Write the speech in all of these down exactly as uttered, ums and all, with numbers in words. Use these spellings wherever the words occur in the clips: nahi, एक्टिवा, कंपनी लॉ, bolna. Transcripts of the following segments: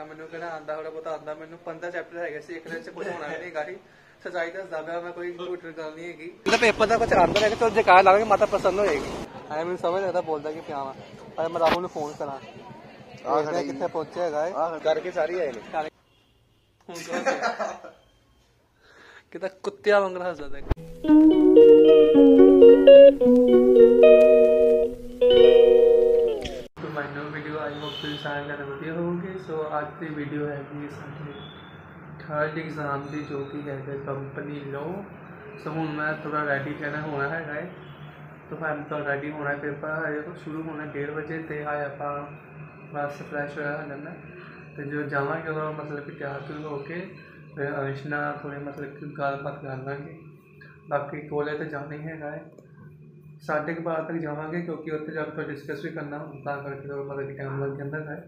दा मैनू कहना आंदा थोड़ा बहुत आंदा मैनू पंद्रह चैप्टर है सी, एक दिन च कुछ होना भी नहीं गाड़ी सच्चाई दसदा पिया मैं, कोई झूठ गल नहीं हैगी। मेरा पेपर दा कुछ आंदा है तो जकार लावेंगे माता पसंद होएगी आए मैं समझ आता बोलदा कि पिया पर मैं राहुल नु फोन करा आ खड़े किथे पहुंचे हैगा करके सारी आए ने फोन करा किदा कुत्तिया वांग हंसदा तो माइनो वीडियो आई होप तुम सारे ज्यादा वधिया होगी। सो आज की वीडियो है कि साढ़े थर्ड एग्जाम की जो कि है कंपनी लो। सो हूँ मैं थोड़ा रैडी कहना होना है तो हम तो रैडी होना पेपर हजे तो शुरू होना डेढ़ बजे तो हाई आप बस फ्रैश हो जाना तो जो जावे उदो मतलब कि तैयार तूर होके फिर अंश ना थोड़ी मतलब कि गलबात कर लेंगे। बाकी कोले तो जाना ही है साढ़े क बारह तक जावे क्योंकि उत्तर जाकर डिस्कस भी करना करके थोड़ा मतलब कि टाइम लग जाता है।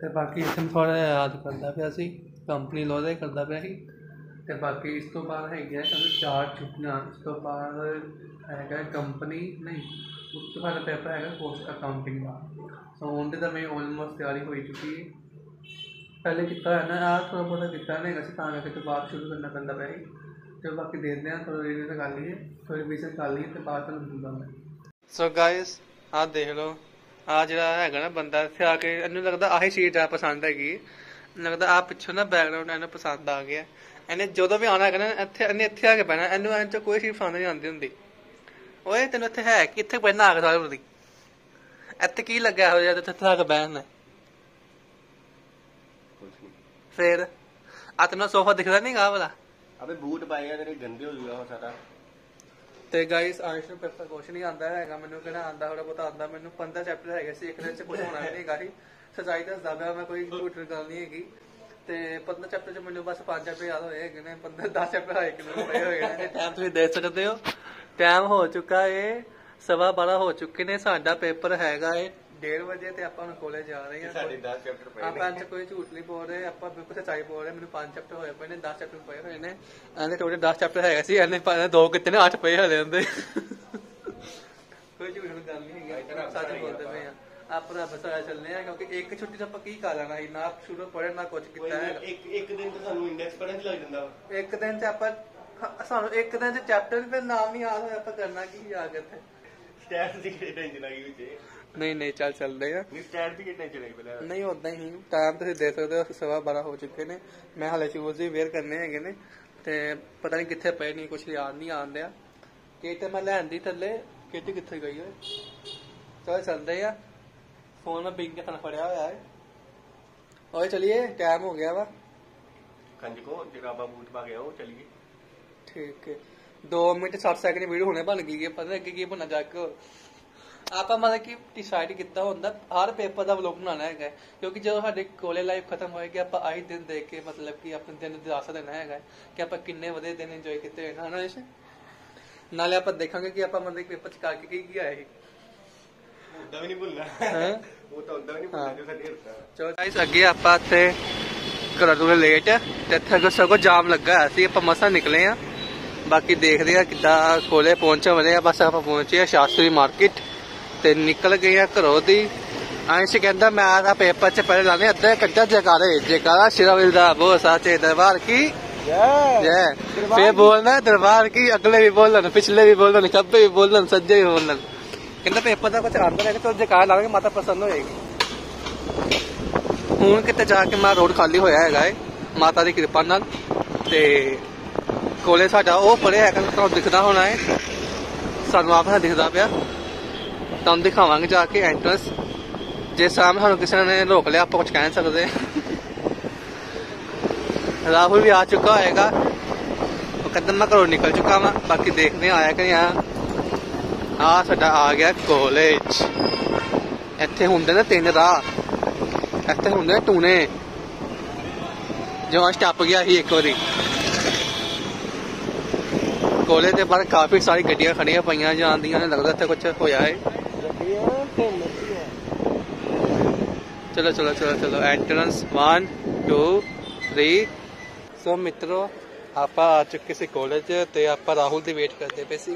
तो बाकी इस थोड़ा याद करता पाया सी कंपनी लॉ का ही करता पाया सी। तो बाकी इस तो बाद है चार छुट्टियां इस तो बाद है कंपनी नहीं उस तो बाद पेपर है पोस्ट अकाउंटिंग का। सो उनकी तो मेरी ऑलमोस्ट तैयारी हो चुकी है पहले किता है ना यार थोड़ा बहुत किता नहीं करके तो बाद शुरू करना पैदा पाया सी। तो बाकी देखते हैं थोड़ी रीडिंग कर लीजिए थोड़ी विजन कर लीजिए तो बाद दूंगा मैं। सो गाइस आ देख लो आ जो है ना बंदा इतने आके इन्हू लगता आही चीज ज्यादा पसंद हैगी लगता आ पिछों ना बैकग्राउंड इन्हें पसंद आ गया इन्हें जो भी आना है ना इतने इन्हें इतने आके बहना इन्हू एन चो कोई चीज पसंद नहीं आती होंगी। ओए तेन इतने है कि इतने बहना आके सारे होती इतने की लगे हो जाए इतने आके बहन फिर आ तेना सोफा दिखता नहीं गा भला अबे बूट पाएगा तेरे गंदे हो जाएगा सारा। तो गाइस आज तो पेपर कुछ नहीं आंदा है मैंने कहना आंदा थोड़ा बहुत आंदा मैंने पंद्रह चैप्टर है सी, एक दिन च कुछ होना भी नहीं गाड़ी सच्चाई दसदा पिया मैं, कोई झूठ गल नहीं हैगी। तो पंद्रह चैप्टर च मैंने बस पांच चैप्टर याद होए हैं पंद्रह दस चैप्टर है पढ़े होए। टाइम तुम देख सकते हो टाइम हो चुका है सवा बारह हो चुके ने साडा पेपर हैगा है डेढ़ बजे तो आप कॉलेज जा रहे हैं। आप कोई झूठ नहीं बोल रहे आप बिल्कुल सच्चाई बोल रहे। मैंने पांच चैप्टर होए पे ने दस चैप्टर पे होए ने आने टोटल दस चैप्टर है सी इन्हें दो कितने ने आठ पे हले होंदे कोई झूठ नहीं गल नहीं है सच बोलते पे आप रब सारा चलने हैं क्योंकि एक छुट्टी तो आप की कर लेना ना आप शुरू पढ़े ना कुछ किता है एक एक दिन तो सानू इंडेक्स पढ़न लग जांदा एक दिन ते आप सानू एक दिन ते चैप्टर पे नाम नहीं याद होया आप करना की याद करते स्टैट्स दी कितनी टेंशन आ गई मुझे नहीं नहीं चल चलते हैं नहीं ओदा ही टाइम तुम देख सकते हो सवा बारह हो चुके ने मैं हाले शूज भी वेयर करने है ने ते पता नहीं कितने पे नहीं कुछ याद नहीं आन दिया केत मैं लैन दी थले केत कितने गई है चल चलते हैं फोन में बिंग के फड़िया होया है और चलिए टाइम हो गया वा कंजको जराबा बूट पा गया हो चलिए ठीक है दो मिनट साठ सैकंड वीडियो होने बन गई है पता नहीं की बनना जाके आप मतलब कि डिसाइड किया होंगे हर पेपर का व्लॉग बनाना है क्योंकि जो साडे कॉलेज लाइफ खत्म होएगी आप आई दिन देख के मतलब कि अपने दिन दिलासा देना है कि आप किन्ने वधिया दिन इंजॉय किए हैं है ना इस नाले आप देखेंगे कि आप मतलब कि पेपर च करके की की आए उदा भी नहीं भूलना है वो तो उदा भी नहीं भूलना जो साडे चलो गाइस अगे आप इत्थे घरों तो लेट ते इत्थे सगो जाम लगा है सी आप मसा निकले हैं। बाकी देखते हैं किदा कॉलेज पहुंचा वाले बस आप पहुंचे शास्त्री मार्केट ते निकल गई है घरों की अंश कहता मैथ का पेपर च पहले लाने अद्धा घंटा जयकारे जयकारा श्रीविल बहुत साचे दरबार की जय फिर बोलना दरबार की अगले भी बोलन पिछले भी बोलन खब्बे भी बोलन सज्जे भी बोलन कहता पेपर का कुछ आंदा है तो जयकारा लाने माता पसंद होएगी। हूँ कितने जाके मैं रोड खाली होया है माता की कृपा नाल ते कोले साडा वो परे है तुहानू दिखदा होना है सानू आप दिखदा पिया तुम दिखावे जाके एंट्रेंस जिस सामने सानू किसी ने रोक लिया आप कुछ कह नहीं सकते। राहुल भी आ चुका होगा कदम मैं घरों निकल चुका वा बाकी देखने आया कि नहीं आ साडा आ गया कॉलेज। इत्थे हुंदे ने तीन राह इत्थे हुंदे ने टूने जो अंश टप गया ही एक बारी कॉलेज के बाहर काफ़ी सारी गड्डियां खड़ियां पाइया जान दियां ने लगता इत्थे कुछ होया है चलो चलो चलो चलो entrance one two three. So मित्रों आप आ चुके से कॉलेज ते आप राहुल की वेट करते पे सी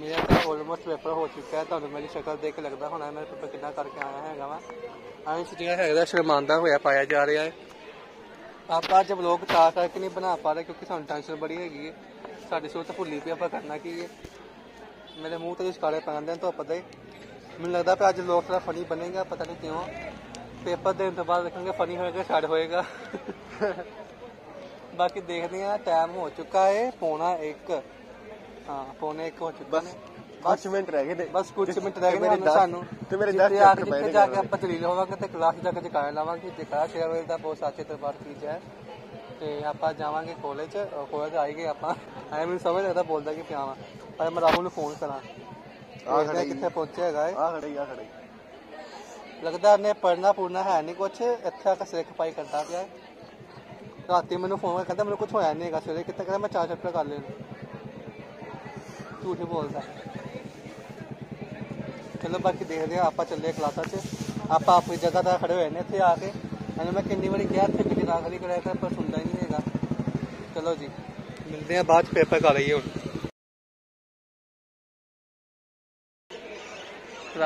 मेरा तो ऑलमोस्ट पेपर हो चुका है। तुहानू मेरी शक्ल देख के लगता होना मैं पेपर कितना करके आया हैगा वा। अभी जिहड़ा हैगा शर्मांदा होया पाया जा रहा है। आप अज व्लॉग ता करके नहीं बना पा रहे क्योंकि सानू टेंशन बड़ी हैगी है। साडी सोच भुली पई आपां करना की है। मेरे मूँह तो छकाले पैंदे तो पता ही मैनू लगता पे अज व्लॉग थोड़ा फनी बनेगा, पता नहीं क्यों। पेपर देने तो बाद देखेंगे फनी होएगा छड़ होएगा। बाकी देखते हैं, टाइम हो चुका है पौना एक। हाँ पौने एक हो चुका है, कुछ मिनट रह गए, बस कुछ मिनट रह गए सानू। जितने जाके आप दलील होवांगे तो क्लास जाके जकाया लावांगे। जकाया छे बजे का बहुत अच्छे दरबार की जाए तो आप जावे कॉलेज कॉलेज आई गए। आप मैं समझ लगता बोलता कि पिया वा पर मैं राहुल फोन करा कितने पहुंचे है। लगता इन्हें पढ़ना पुढ़ना है नहीं कुछ, इतने आकर सिर खपाई करता पाया। राती मैंने फोन कर कहता मैंने कुछ होया नहीं है। सवेरे कितना कहता मैं चार चैप्टर कर ले, झूठ ही बोलता। चलो बाकी देखते हैं, आप चले क्लासा च आप अपनी जगह तक खड़े हुए हैं। इतने आके मैंने मैं कितनी बारी क्या इतने कितनी दाखिली कराया पर सुनता ही नहीं है। चलो जी मिलते हैं बाद पेपर कर रही है हूँ।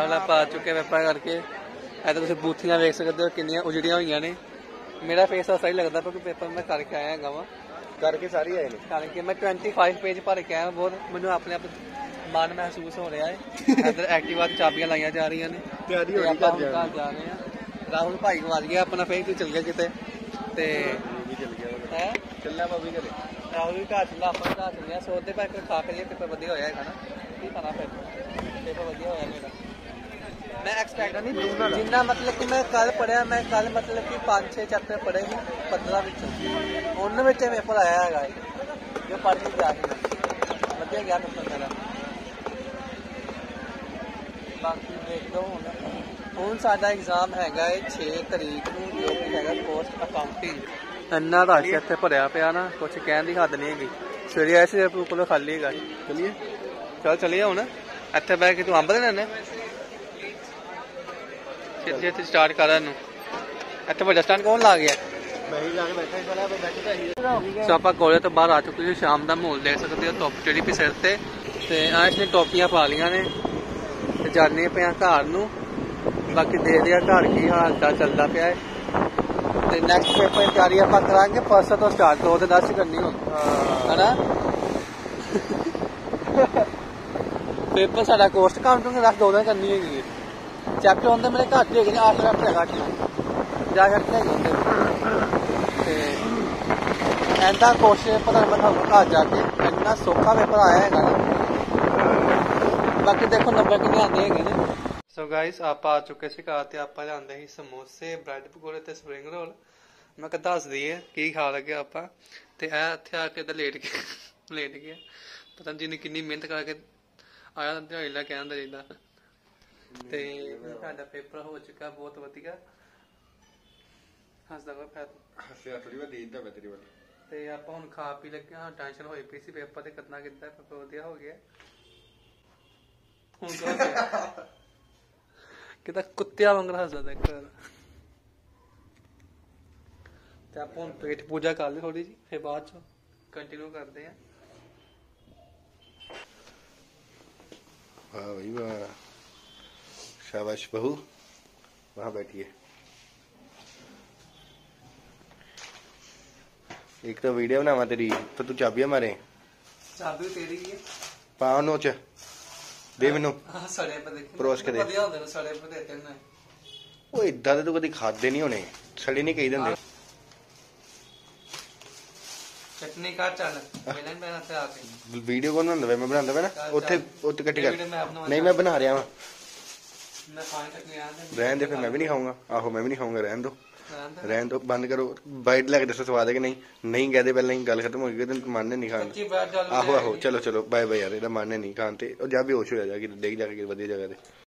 अगला पा चुके पेपर करके ऐसा तुम बूथियां देख सकते हो किनिया उजड़िया हुई ने। मेरा फेस ऐसा ही लगता क्योंकि पेपर मैं करके आया है वा करके सारी आए करके मैं ट्वेंटी फाइव पेज भर के आया। बहुत मैं अपने आप मन महसूस हो रहा है। इधर एक्टिवा चाबियां लाइया जा रही ने, घर जा रहे हैं। राहुल भाई को आ गया अपना फिर चल गया कितने चलना भाभी घरे। राहुल भी घर चला अपना घर चल गया। सोचते भाई फिर खा के पेपर वधिया होया है ना, ठीक है ना। फिर पेपर वधिया होया मेरा मैं एक्सपेक्ट नहीं जिन्ना मतलब कि मैं कल पढ़िया मैं कल मतलब कि पाँच छः चैप्टर पढ़े ही पंद्रह उन्होंने में पेपर आया है जो पढ़ के गया वजिया गया पेपर मेरा। बाकी देख लो हूँ साडा एग्जाम है छे तरीक को जो कि है पोस्ट अकाउंटिंग। इन्ना रश इतने भरया पाया ना कुछ कहने की हद नहीं हैगी। सवेरे आए से कोलो खाली है गाड़ी। चलिए चल चलिए हूँ इतने बह के तू अंब देने स्टार्ट कर इतने कौन ला गया। सो आप कॉलेज तो बहर आ चुके हो। शाम का माहौल देख सकते हो, धुप चढ़ी पी सिर से इसने टोपियां पा लिया ने। जाने पे घर नू बाकी देखते हैं घर की हाल चाल चलता पाया है। तो नैक्सट पेपर की तैयारी आप करांगे परसों तो स्टार्ट दो दस करनी हो है ना। पेपर साडा कोर्स काउंटिंग दस दो दिन करनी है। चैप्टर होंगे मेरे घट ही हो अठ चैप्टर है घट ज्यादा घट है इनका कुछ पता नहीं। मैं घर जाके इन्ना सौखा पेपर आया है ना। बाकी देखो नंबर कितने आते हैं। सो गाइस आप आ चुके सी घर ते आपां लांदे ही समोसे ब्रैड पकौड़े ते स्प्रिंग रोल। मैं कह दस दी है की खा लगे आपां ते इत्थे आके ते लेट गया लेट गया पता नहीं जिन्नी कितनी मेहनत करके आया ढेला कहन दा जिंदा। ਤੇ ਸਾਡਾ ਪੇਪਰ ਹੋ ਚੁੱਕਾ ਬਹੁਤ ਵਧੀਆ। ਹੱਸਦਾ ਕੋਈ ਫਾਇਦਾ ਹੱਸਿਆ ਥੋੜੀ ਵਾਰ ਦੇਦਾ ਬੈਟਰੀ ਵਾਲੀ। ਤੇ ਆਪਾਂ ਹੁਣ ਖਾ ਪੀ ਲੱਗੇ ਹਾਂ। ਟੈਨਸ਼ਨ ਹੋਈ ਪਈ ਸੀ ਪੇਪਰ ਤੇ ਕਿੰਨਾ ਕਿੰਨਾ ਪੇਪਰ ਵਧੀਆ ਹੋ ਗਿਆ। ਹੁਣ ਕਿਤਾ ਕੁੱਤਿਆਂ ਵਾਂਗ ਹੱਸਦਾ ਦੇਖ। ਤੇ ਆਪਾਂ ਹੁਣ ਪੇਟ ਪੂਜਾ ਕਰ ਲਈ ਥੋੜੀ ਜੀ ਫਿਰ ਬਾਅਦ ਚ ਕੰਟੀਨਿਊ ਕਰਦੇ ਆ। ਵਾਹ ਬਈ ਵਾਹ शाबाश बहू वहाँ बैठिए। एक तो वीडियो बनावा तेरी तो तू चाबियां मारे चाबी तेरी है पाओ नोच दे मैनू सड़े पे देख परोस के दे बढ़िया होंदे ने सड़े पे देते ने। ओ इदा ते तू कदी खादे नहीं होने सड़े नहीं कही देंदे। चटनी का चल मैंने मैं हाथ आके वीडियो कौन बनांदा मैं बनांदा मैं ना ओथे ओथे कट कर नहीं मैं बना रहा हूं रहन दे फिर मैं भी नहीं खाऊंगा। आहो मैं भी नहीं खाऊंगा रहन दो रहन दो बंद करो। बाइट लैके दसो स्वाद है कि नहीं नहीं कहते पहले ही गल खत्म हो गई। तो मानने नहीं खाने आहो आहो चलो चलो बाय बाय यार मानने नहीं खाने जा बेहोश हो जाए। देख जाके वधिया जगह